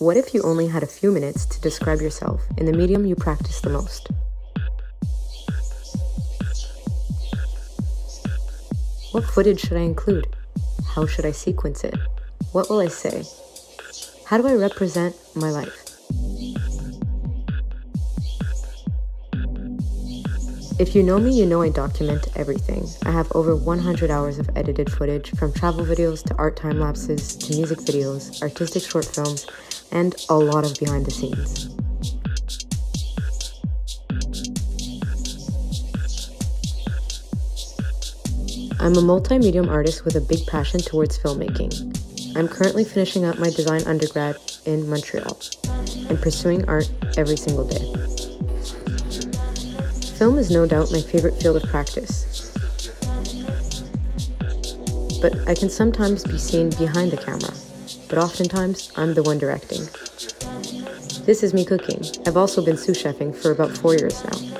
What if you only had a few minutes to describe yourself in the medium you practice the most? What footage should I include? How should I sequence it? What will I say? How do I represent my life? If you know me, you know I document everything. I have over 100 hours of edited footage, from travel videos to art time lapses to music videos, artistic short films, and a lot of behind the scenes. I'm a multimedia artist with a big passion towards filmmaking. I'm currently finishing up my design undergrad in Montreal and pursuing art every single day. Film is no doubt my favorite field of practice, but I can sometimes be seen behind the camera, but oftentimes I'm the one directing. This is me cooking. I've also been sous chefing for about 4 years now.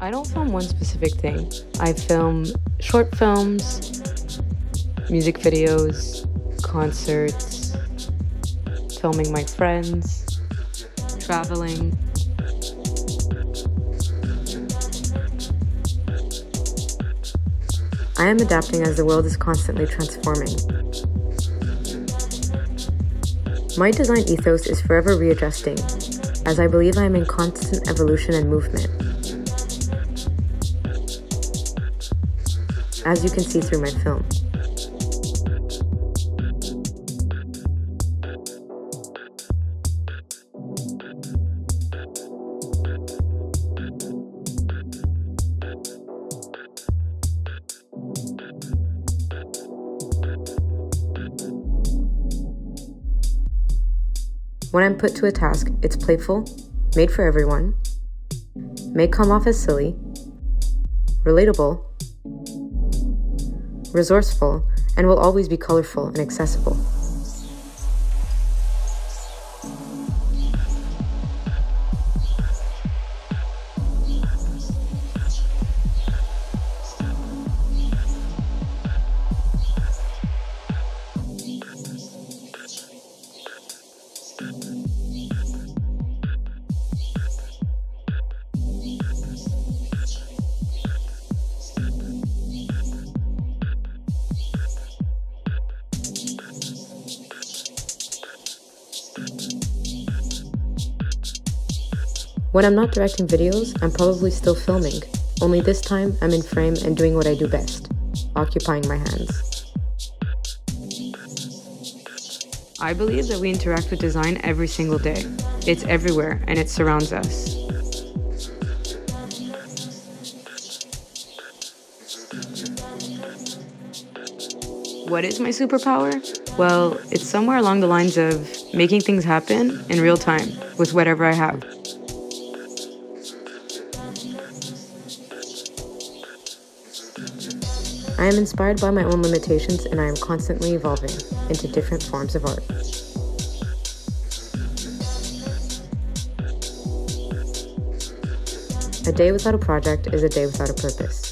I don't film one specific thing. I film short films, music videos, concerts, filming my friends, traveling. I am adapting as the world is constantly transforming. My design ethos is forever readjusting, as I believe I am in constant evolution and movement, as you can see through my film. When I'm put to a task, it's playful, made for everyone, may come off as silly, relatable, resourceful, and will always be colorful and accessible. When I'm not directing videos, I'm probably still filming, only this time I'm in frame and doing what I do best, occupying my hands. I believe that we interact with design every single day. It's everywhere and it surrounds us. What is my superpower? Well, it's somewhere along the lines of making things happen in real time with whatever I have. I am inspired by my own limitations and I am constantly evolving into different forms of art. A day without a project is a day without a purpose.